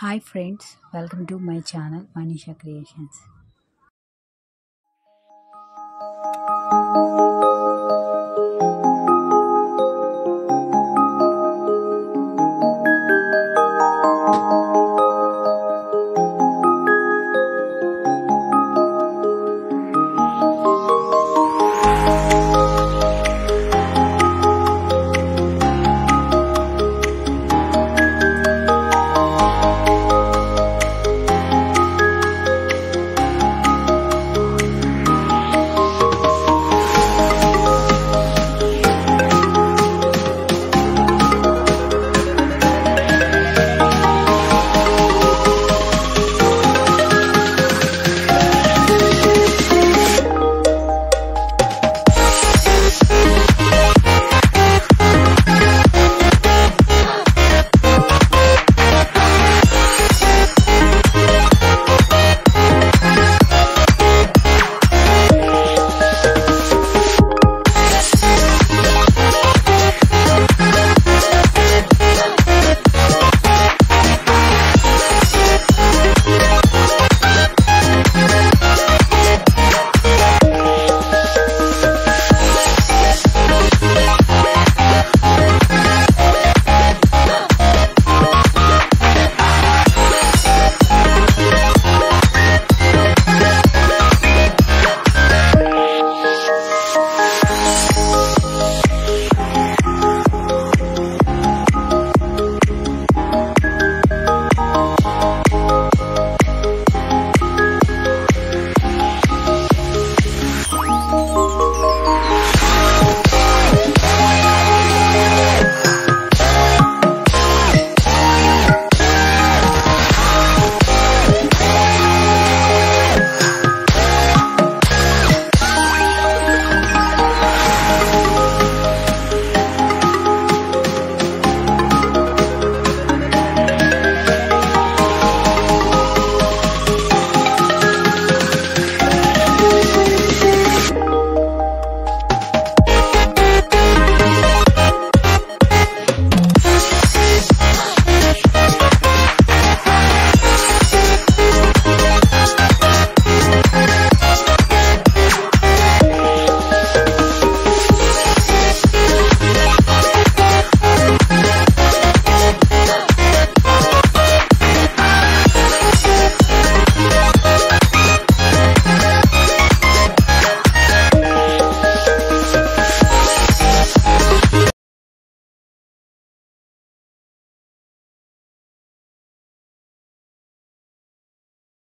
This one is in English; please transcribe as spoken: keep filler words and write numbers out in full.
Hi friends, welcome to my channel Maneesha Creations.